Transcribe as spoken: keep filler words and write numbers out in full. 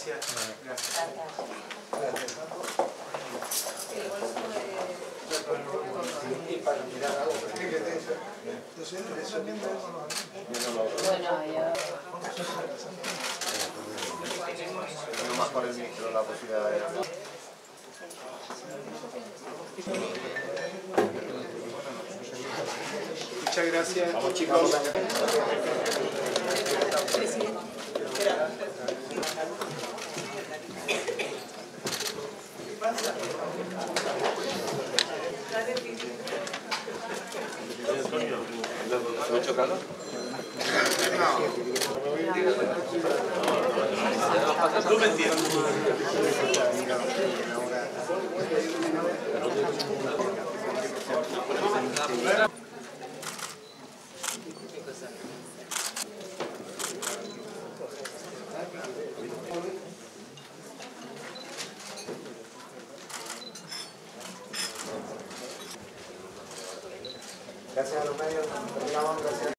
Gracias. Gracias. Gracias. Bueno, más para el ministro la posibilidad de... Muchas gracias. Vamos, chicos. ¿Mucho calor? No. Tú me entiendes. Gracias a los medios, gracias.